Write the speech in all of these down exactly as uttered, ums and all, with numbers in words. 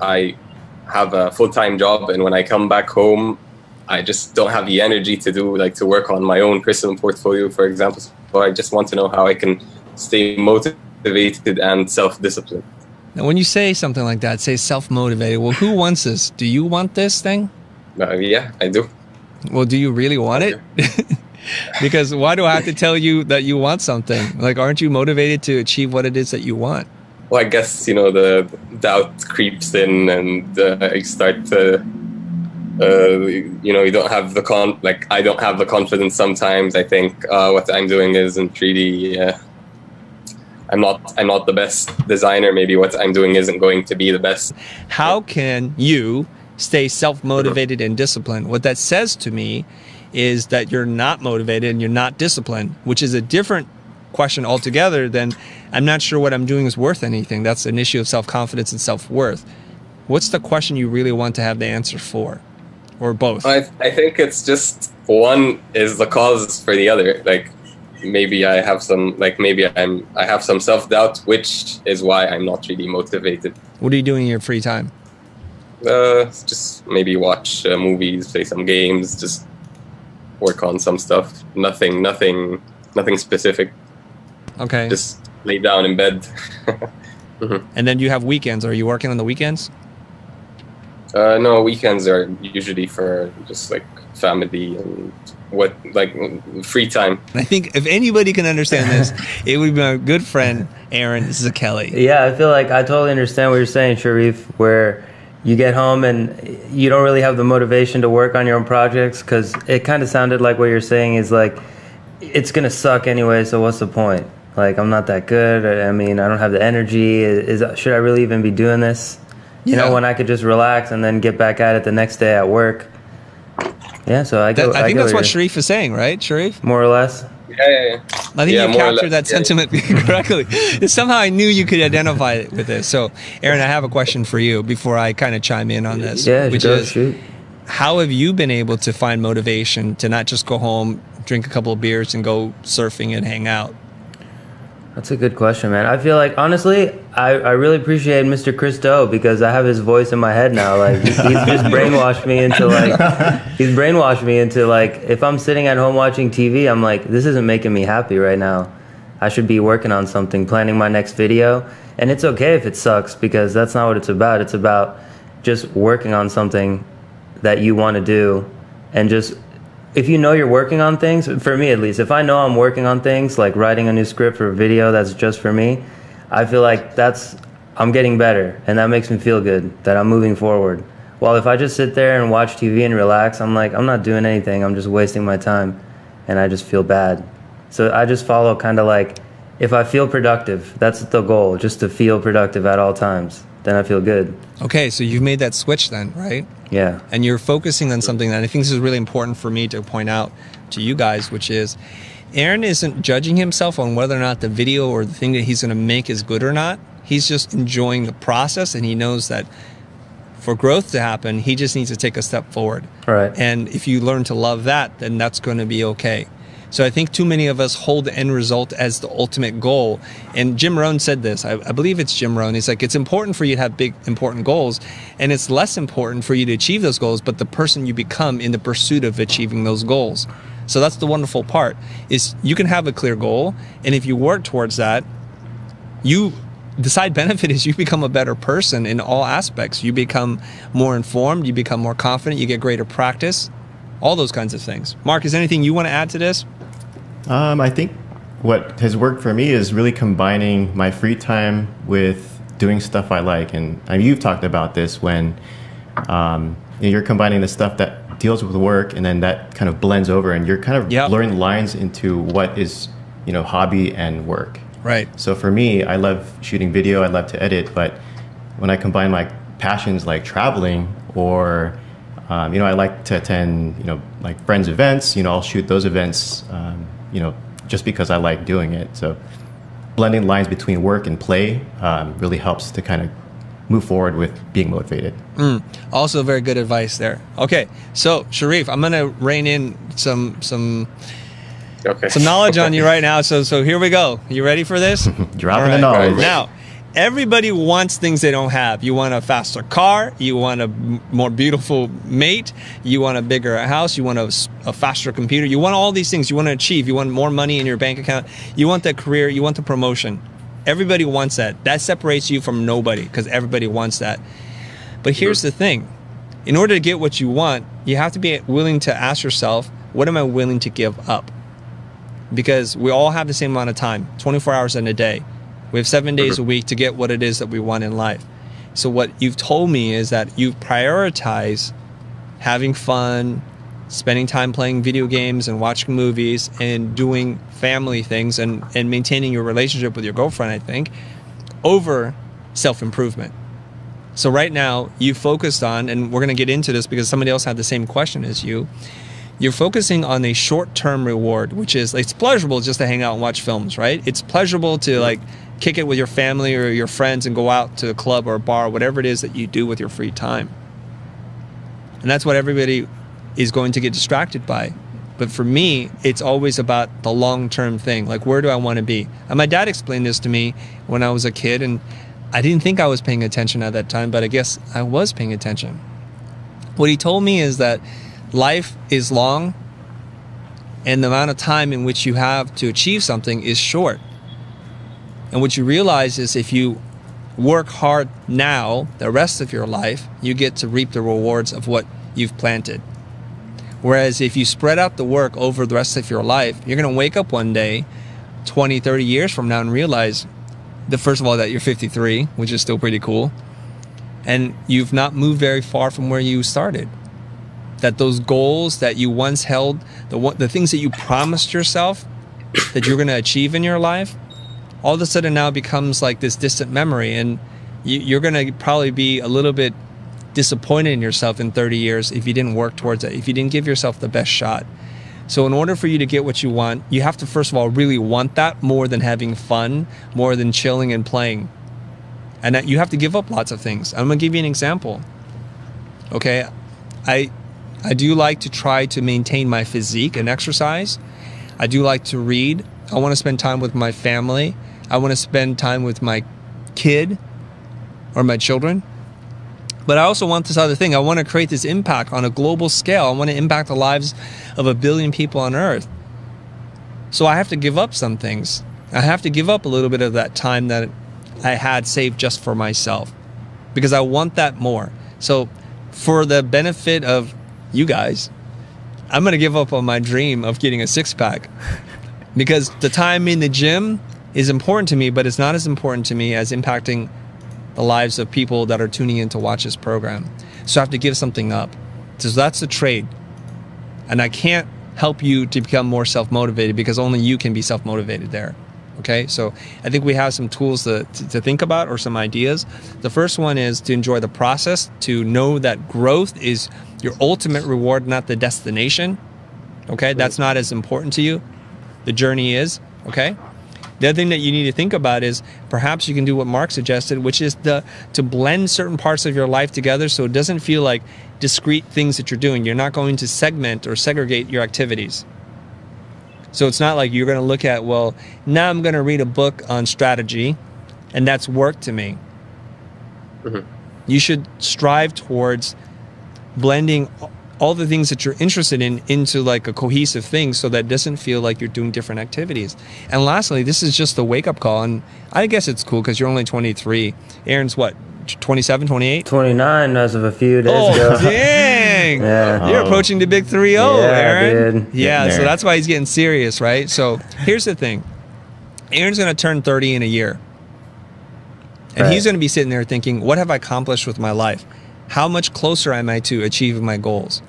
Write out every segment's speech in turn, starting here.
I have a full-time job, and when I come back home, I just don't have the energy to do like to work on my own personal portfolio, for example. So I just want to know how I can stay motivated and self-disciplined. Now, when you say something like that, say self-motivated. Well, who wants this? Do you want this thing? Uh, yeah, I do. Well, do you really want it? Because why do I have to tell you that you want something? Like, aren't you motivated to achieve what it is that you want? Well, I guess, you know, the doubt creeps in and uh, you start to, uh, you know, you don't have the con, like I don't have the confidence sometimes. I think uh, what I'm doing isn't really, uh, I'm not, I'm not the best designer. Maybe what I'm doing isn't going to be the best. How can you stay self-motivated and disciplined? What that says to me is that you're not motivated and you're not disciplined, which is a different question altogether then I'm not sure what I'm doing is worth anything. That's an issue of self-confidence and self-worth. What's the question you really want to have the answer for, or both? I, I think it's just one is the cause for the other. Like maybe I have some like maybe I'm I have some self-doubt, which is why I'm not really motivated. What are you doing in your free time? Uh, just maybe watch uh, movies, play some games, just work on some stuff. Nothing, nothing, nothing specific. Okay. Just lay down in bed. Mm-hmm. And then you have weekends. Are you working on the weekends? Uh, no, weekends are usually for just like family and what like free time. I think if anybody can understand this, it would be my good friend Aaron Zakelli. Yeah, I feel like I totally understand what you're saying, Sharif, where you get home and you don't really have the motivation to work on your own projects because it kind of sounded like what you're saying is like, it's going to suck anyway, so what's the point? Like, I'm not that good. I mean, I don't have the energy. Is, is should I really even be doing this? Yeah. You know, when I could just relax and then get back at it the next day at work. Yeah, so I get, that, I think I get that's what, what Sharif is saying, right, Sharif? More or less. Yeah, yeah, yeah. I think yeah, you captured that yeah, sentiment yeah. correctly. Somehow I knew you could identify it with this. So, Aaron, I have a question for you before I kind of chime in on this. Yeah, which is, shoot. How have you been able to find motivation to not just go home, drink a couple of beers, and go surfing and hang out? That's a good question, man. I feel like, honestly, I, I really appreciate Mister Chris Do because I have his voice in my head now. Like, he's just brainwashed me into, like, he's brainwashed me into, like, if I'm sitting at home watching T V, I'm like, this isn't making me happy right now. I should be working on something, planning my next video. And it's okay if it sucks because that's not what it's about. It's about just working on something that you want to do and just... If you know you're working on things, for me at least, if I know I'm working on things, like writing a new script or a video that's just for me, I feel like that's, I'm getting better, and that makes me feel good, that I'm moving forward. While if I just sit there and watch T V and relax, I'm like, I'm not doing anything, I'm just wasting my time, and I just feel bad. So I just follow kind of like, if I feel productive, that's the goal, just to feel productive at all times. Then I feel good. Okay, so you've made that switch then, right? Yeah. And you're focusing on something that I think this is really important for me to point out to you guys, which is Aaron isn't judging himself on whether or not the video or the thing that he's going to make is good or not. He's just enjoying the process, and he knows that for growth to happen, he just needs to take a step forward. Right. And if you learn to love that, then that's going to be okay. So I think too many of us hold the end result as the ultimate goal. And Jim Rohn said this, I, I believe it's Jim Rohn. He's like, it's important for you to have big, important goals, and it's less important for you to achieve those goals, but the person you become in the pursuit of achieving those goals. So that's the wonderful part, is you can have a clear goal, and if you work towards that, you... The side benefit is you become a better person in all aspects. You become more informed, you become more confident, you get greater practice, all those kinds of things. Mark, is there anything you want to add to this? Um, I think what has worked for me is really combining my free time with doing stuff I like. And I mean, you've talked about this when um, you're combining the stuff that deals with work, and then that kind of blends over, and you're kind of yep. blurring the lines into what is, you know, hobby and work. Right. So for me, I love shooting video. I love to edit. But when I combine my passions like traveling or... Um, you know, I like to attend, you know, like friends' events. You know, I'll shoot those events, um, you know, just because I like doing it. So blending lines between work and play um, really helps to kind of move forward with being motivated. Mm. Also very good advice there. Okay, so Sharif, I'm going to rein in some some okay. some knowledge on you right now. So so here we go. You ready for this? Dropping the knowledge. Now, everybody wants things they don't have. You want a faster car, you want a more beautiful mate, you want a bigger house, you want a, a faster computer, you want all these things you want to achieve, you want more money in your bank account, you want that career, you want the promotion. Everybody wants that. That separates you from nobody because everybody wants that. But here's the thing. In order to get what you want, you have to be willing to ask yourself, what am I willing to give up? Because we all have the same amount of time, twenty-four hours in a day. We have seven days a week to get what it is that we want in life. So what you've told me is that you prioritize having fun, spending time playing video games and watching movies and doing family things and, and maintaining your relationship with your girlfriend, I think, over self-improvement. So right now, you focused on, and we're going to get into this because somebody else had the same question as you, you're focusing on a short-term reward, which is, it's pleasurable just to hang out and watch films, right? It's pleasurable to like kick it with your family or your friends and go out to a club or a bar, whatever it is that you do with your free time. And that's what everybody is going to get distracted by. But for me, it's always about the long-term thing. Like, where do I want to be? And my dad explained this to me when I was a kid, and I didn't think I was paying attention at that time, but I guess I was paying attention. What he told me is that life is long, and the amount of time in which you have to achieve something is short. And what you realize is if you work hard now, the rest of your life, you get to reap the rewards of what you've planted. Whereas if you spread out the work over the rest of your life, you're going to wake up one day, twenty, thirty years from now, and realize that, first of all, that you're fifty-three, which is still pretty cool, and you've not moved very far from where you started. That those goals that you once held, the, the things that you promised yourself that you're going to achieve in your life, all of a sudden now becomes like this distant memory. And you, you're going to probably be a little bit disappointed in yourself in thirty years if you didn't work towards it, if you didn't give yourself the best shot. So in order for you to get what you want, you have to, first of all, really want that more than having fun, more than chilling and playing. And that you have to give up lots of things. I'm going to give you an example. Okay, I... I do like to try to maintain my physique and exercise. I do like to read. I want to spend time with my family. I want to spend time with my kid or my children. But I also want this other thing. I want to create this impact on a global scale. I want to impact the lives of a billion people on earth. So I have to give up some things. I have to give up a little bit of that time that I had saved just for myself because I want that more. So for the benefit of you guys, I'm going to give up on my dream of getting a six-pack because the time in the gym is important to me, but it's not as important to me as impacting the lives of people that are tuning in to watch this program. So I have to give something up. So that's the trade. And I can't help you to become more self-motivated because only you can be self-motivated there. Okay? So I think we have some tools to, to, to think about or some ideas. The first one is to enjoy the process, to know that growth is your ultimate reward, not the destination. Okay, that's not as important to you. The journey is, okay? The other thing that you need to think about is perhaps you can do what Mark suggested, which is the, to blend certain parts of your life together so it doesn't feel like discrete things that you're doing. You're not going to segment or segregate your activities. So it's not like you're going to look at, well, now I'm going to read a book on strategy, and that's work to me. Mm-hmm. You should strive towards blending all the things that you're interested in into like a cohesive thing so that it doesn't feel like you're doing different activities. And lastly, this is just the wake-up call. And I guess it's cool because you're only twenty-three. Aaron's what, twenty-seven, twenty-eight? twenty-nine as of a few days oh, ago. Oh, dang. Yeah. You're approaching the big three oh, yeah, Aaron. Dude. Yeah, so that's why he's getting serious, right? So here's the thing. Aaron's going to turn thirty in a year. And right. He's going to be sitting there thinking, what have I accomplished with my life? How much closer am I to achieving my goals?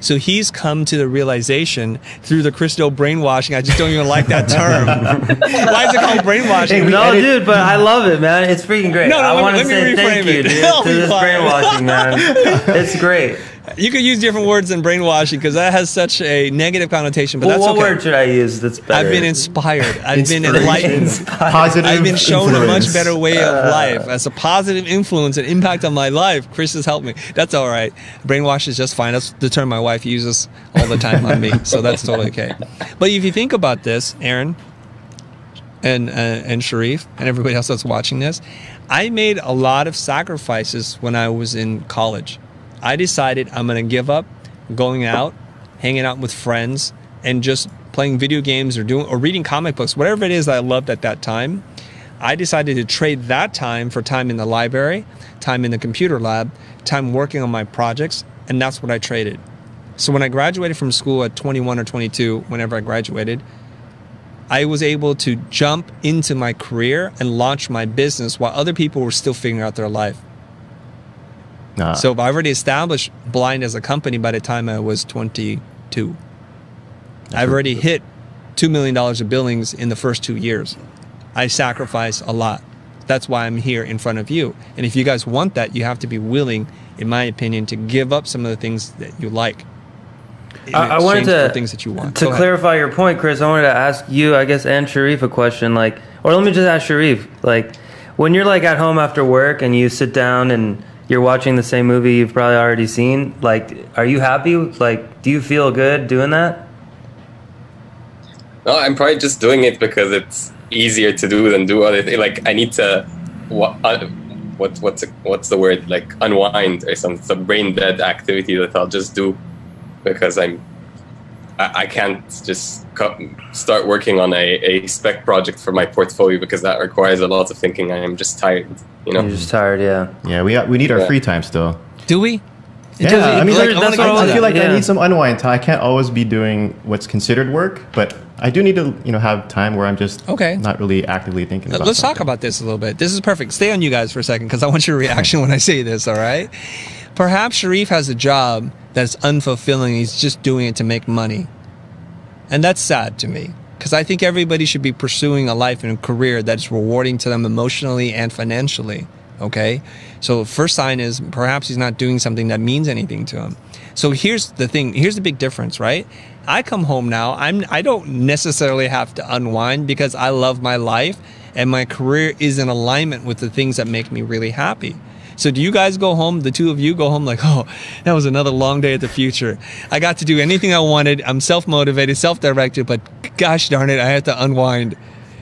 So he's come to the realization through the Chris Do brainwashing. I just don't even like that term. Why is it called brainwashing? No, dude, but I love it, man. It's freaking great. No, no, I want to say thank you, dude, to this brainwashing, man. It's great. You could use different words than brainwashing because that has such a negative connotation. But well, that's okay. What word should I use that's better? I've been inspired. I've been enlightened. Positive I've been shown influence. A much better way of uh, life. That's a positive influence and impact on my life. Chris has helped me. That's all right. Brainwash is just fine. That's the term my wife uses all the time on me. So that's totally okay. But if you think about this, Aaron, and uh, and Sharif and everybody else that's watching this, I made a lot of sacrifices when I was in college. I decided I'm going to give up going out, hanging out with friends, and just playing video games or doing or reading comic books, whatever it is that I loved at that time. I decided to trade that time for time in the library, time in the computer lab, time working on my projects, and that's what I traded. So when I graduated from school at twenty-one or twenty-two, whenever I graduated, I was able to jump into my career and launch my business while other people were still figuring out their life. Ah. So I already established Blind as a company by the time I was twenty-two. I've already hit two million dollars of billings in the first two years. I sacrificed a lot. That's why I'm here in front of you. And if you guys want that, you have to be willing, in my opinion, to give up some of the things that you like. I wanted to things that you want. To clarify your point, Chris, I wanted to ask you, I guess, and Sharif a question. Like, or let me just ask Sharif, like, when you're like at home after work and you sit down and you're watching the same movie you've probably already seen, like, are you happy? Like, do you feel good doing that? No, I'm probably just doing it because it's easier to do than do other things. Like, I need to, what, what what's a, what's the word? Like, unwind or some some brain dead activity that I'll just do. Because I'm, I can't just start working on a, a spec project for my portfolio because that requires a lot of thinking. I am just tired, you know. You're just tired, yeah. Yeah, we we need our yeah. free time still. Do we? Yeah, do we? I mean, like, that's I, what I, I feel like yeah. I need some unwind time. I can't always be doing what's considered work, but I do need to, you know, have time where I'm just okay. not really actively thinking about it. Let's something. talk about this a little bit. This is perfect. Stay on you guys for a second because I want your reaction when I say this. All right. Perhaps Sharif has a job that's unfulfilling. He's just doing it to make money. And that's sad to me because I think everybody should be pursuing a life and a career that's rewarding to them emotionally and financially. Okay? So first sign is perhaps he's not doing something that means anything to him. So here's the thing. Here's the big difference, right? I come home now. I'm, I don't necessarily have to unwind because I love my life and my career is in alignment with the things that make me really happy. So do you guys go home, the two of you go home like, oh, that was another long day at the Futur. I got to do anything I wanted. I'm self-motivated, self-directed, but gosh darn it, I had to unwind.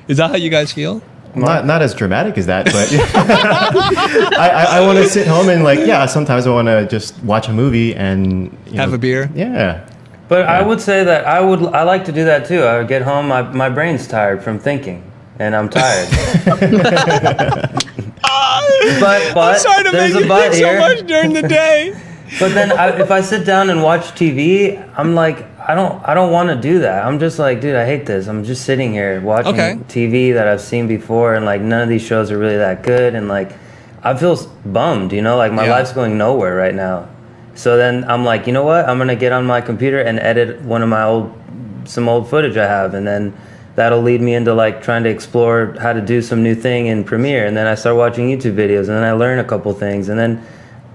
Is that how you guys feel? Not, not as dramatic as that, but I, I, I want to sit home and like, yeah, sometimes I want to just watch a movie and you have know, a beer. Yeah. But yeah. I would say that I would, I like to do that too. I would get home, I, my brain's tired from thinking and I'm tired. But, but I'm sorry to make you think so much during the day. But then I, if I sit down and watch T V, I'm like, I don't, I don't want to do that. I'm just like, dude, I hate this. I'm just sitting here watching okay. T V that I've seen before, and like none of these shows are really that good, and like I feel bummed, you know, like my yeah. life's going nowhere right now. So then I'm like, you know what? I'm gonna get on my computer and edit one of my old, some old footage I have, and then. That'll lead me into like trying to explore how to do some new thing in Premiere, and then I start watching YouTube videos, and then I learn a couple things, and then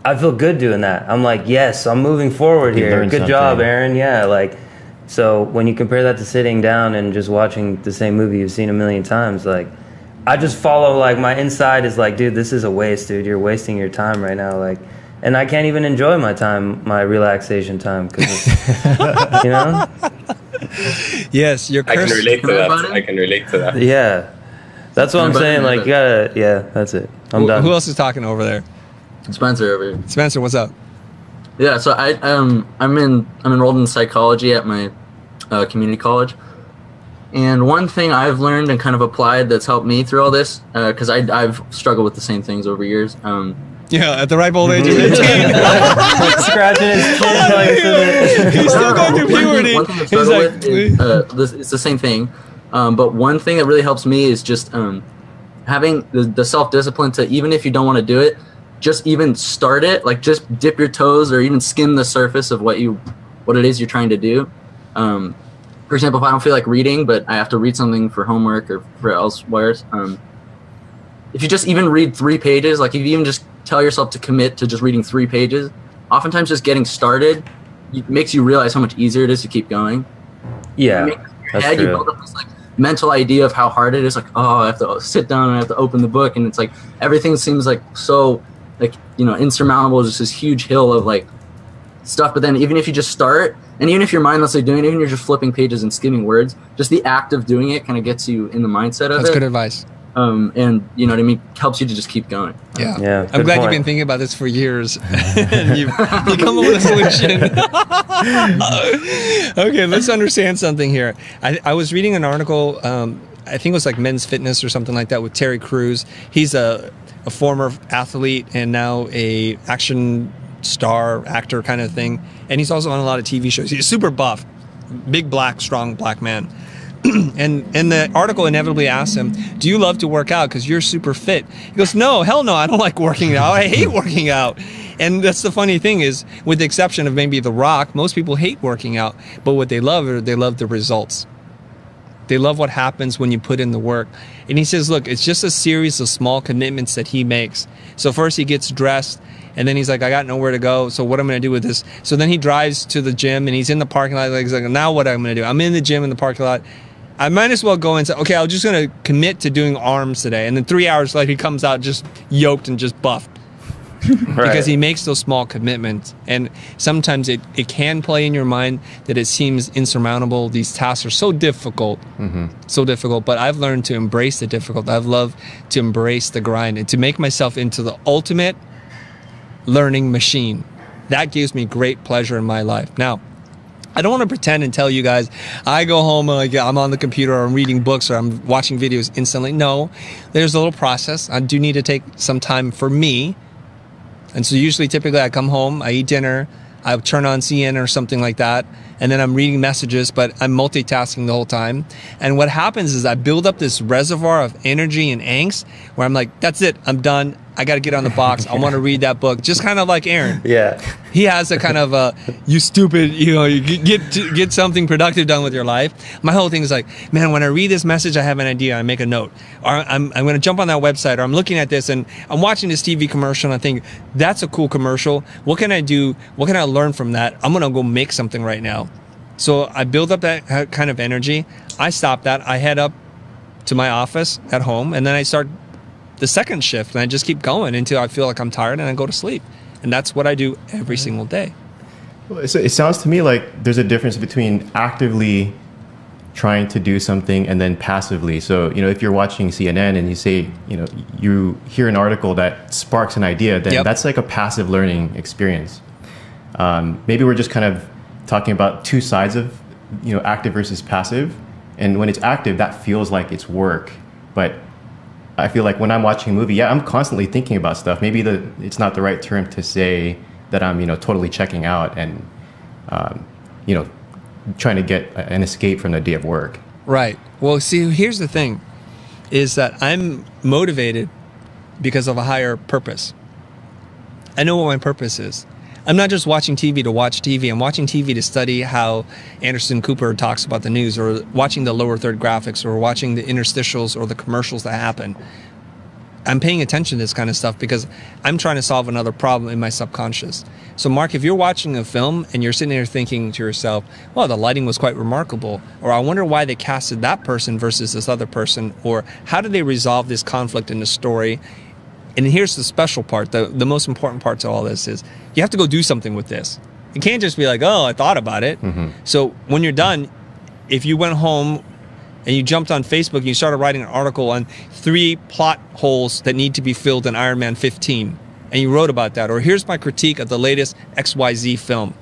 I feel good doing that. I'm like, yes, I'm moving forward you here. Good something. job, Aaron. Yeah, like so. When you compare that to sitting down and just watching the same movie you've seen a million times, like I just follow like my inside is like, dude, this is a waste, dude. You're wasting your time right now, like. And I can't even enjoy my time, my relaxation time, because you know. Yes, you're cursed. I can relate to that. I can relate to that. Yeah, that's what I'm saying. Like, you gotta, yeah, that's it. I'm who, done. Who else is talking over there? Spencer over here. Spencer, what's up? Yeah, so I um I'm in I'm enrolled in psychology at my uh, community college, and one thing I've learned and kind of applied that's helped me through all this, because uh, I I've struggled with the same things over years. Um. Yeah, at the ripe old age of eighteen. Scratching his chin. Like, he's still going through puberty. One thing, one thing like, with is, uh, this, it's the same thing. Um, but one thing that really helps me is just um, having the, the self-discipline to, even if you don't want to do it, just even start it. Like, just dip your toes or even skim the surface of what you, what it is you're trying to do. Um, for example, if I don't feel like reading, but I have to read something for homework or for elsewhere, um, if you just even read three pages, like if you even just tell yourself to commit to just reading three pages, oftentimes just getting started makes you realize how much easier it is to keep going. Yeah, you, that's head, true. You build up this like mental idea of how hard it is. Like, oh, I have to sit down and I have to open the book, and it's like everything seems like so, like you know, insurmountable. Just this huge hill of like stuff. But then even if you just start, and even if you're mindlessly doing it, even if you're just flipping pages and skimming words, just the act of doing it kind of gets you in the mindset of it. That's good advice. Um, and, you know what I mean, helps you to just keep going. Yeah. yeah I'm glad point. You've been thinking about this for years. and you've, you've come up with a solution. Okay, let's understand something here. I, I was reading an article, um, I think it was like Men's Fitness or something like that, with Terry Crews. He's a, a former athlete and now a action star, actor kind of thing. And he's also on a lot of T V shows. He's super buff, big black, strong black man. And and the article inevitably asks him, do you love to work out because you're super fit? He goes, no, hell no, I don't like working out. I hate working out. And that's the funny thing is, with the exception of maybe The Rock, most people hate working out. But what they love are they love the results. They love what happens when you put in the work. And he says, look, it's just a series of small commitments that he makes. So first he gets dressed. And then he's like, I got nowhere to go, so what am I going to do with this? So then he drives to the gym, and he's in the parking lot. He's like, now what am I going to do? I'm in the gym in the parking lot. I might as well go and say, okay, I'm just going to commit to doing arms today. And then three hours later, he comes out just yoked and just buffed. Right. Because he makes those small commitments. And sometimes it, it can play in your mind that it seems insurmountable. These tasks are so difficult, mm-hmm. so difficult. But I've learned to embrace the difficult. I've loved to embrace the grind and to make myself into the ultimate learning machine. That gives me great pleasure in my life. Now, I don't want to pretend and tell you guys, I go home and I'm on the computer or I'm reading books or I'm watching videos instantly. No, there's a little process. I do need to take some time for me. And so usually, typically, I come home, I eat dinner, I turn on C N or something like that, and then I'm reading messages, but I'm multitasking the whole time. And what happens is I build up this reservoir of energy and angst where I'm like, that's it, I'm done. I got to get on the box. I want to read that book. Just kind of like Aaron. Yeah. He has a kind of a, you stupid, you know, you get to get something productive done with your life. My whole thing is like, man, when I read this message, I have an idea. I make a note. Or I'm, I'm going to jump on that website. Or I'm looking at this and I'm watching this T V commercial. And I think, that's a cool commercial. What can I do? What can I learn from that? I'm going to go make something right now. So I build up that kind of energy. I stop that. I head up to my office at home. And then I start the second shift, and I just keep going until I feel like I'm tired and I go to sleep. And that's what I do every single day. Well, it's, it sounds to me like there's a difference between actively trying to do something and then passively. So, you know, if you're watching C N N and you say, you know, you hear an article that sparks an idea, then yep. that's like a passive learning experience. Um, maybe we're just kind of talking about two sides of, you know, active versus passive. And when it's active, that feels like it's work. But I feel like when I'm watching a movie, yeah, I'm constantly thinking about stuff. Maybe the it's not the right term to say that I'm, you know, totally checking out and, um, you know, trying to get an escape from the day of work. Right. Well, see, here's the thing, is that I'm motivated because of a higher purpose. I know what my purpose is. I'm not just watching T V to watch T V. I'm watching T V to study how Anderson Cooper talks about the news, or watching the lower third graphics, or watching the interstitials or the commercials that happen. I'm paying attention to this kind of stuff because I'm trying to solve another problem in my subconscious. So, Mark, if you're watching a film and you're sitting there thinking to yourself, well, the lighting was quite remarkable, or I wonder why they casted that person versus this other person, or how did they resolve this conflict in the story? And here's the special part, the, the most important part to all this is, you have to go do something with this. You can't just be like, oh, I thought about it. Mm-hmm. So when you're done, if you went home and you jumped on Facebook and you started writing an article on three plot holes that need to be filled in Iron Man fifteen, and you wrote about that, or here's my critique of the latest X Y Z film.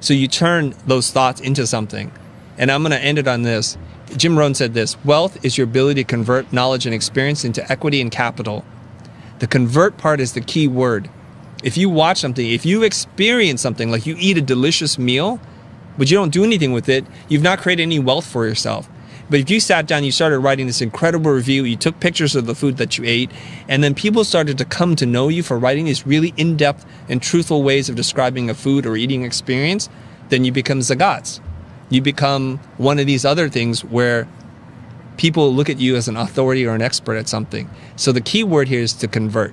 So you turn those thoughts into something. And I'm going to end it on this. Jim Rohn said this, wealth is your ability to convert knowledge and experience into equity and capital. The convert part is the key word. If you watch something, if you experience something, like you eat a delicious meal, but you don't do anything with it, you've not created any wealth for yourself. But if you sat down, you started writing this incredible review, you took pictures of the food that you ate, and then people started to come to know you for writing these really in-depth and truthful ways of describing a food or eating experience, then you become Zagats. You become one of these other things where people look at you as an authority or an expert at something. So the key word here is to convert,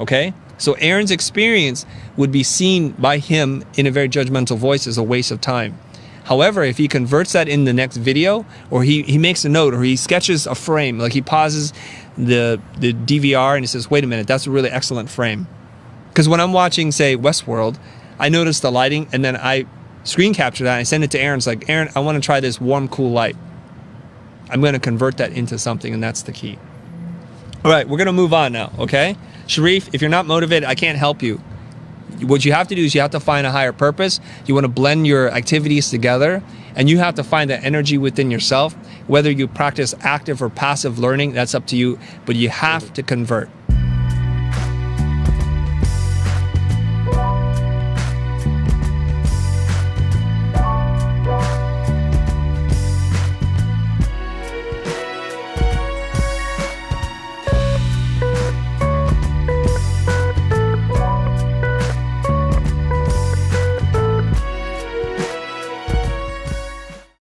okay? So Aaron's experience would be seen by him in a very judgmental voice as a waste of time. However, if he converts that in the next video, or he, he makes a note, or he sketches a frame, like he pauses the, the D V R and he says, wait a minute, that's a really excellent frame. Because when I'm watching, say, Westworld, I noticed the lighting, and then I screen captured that, and I sent it to Aaron. It's like, Aaron, I want to try this warm, cool light. I'm going to convert that into something, and that's the key. All right, we're going to move on now, okay? Sharif, if you're not motivated, I can't help you. What you have to do is you have to find a higher purpose. You want to blend your activities together, and you have to find that energy within yourself. Whether you practice active or passive learning, that's up to you, but you have to convert.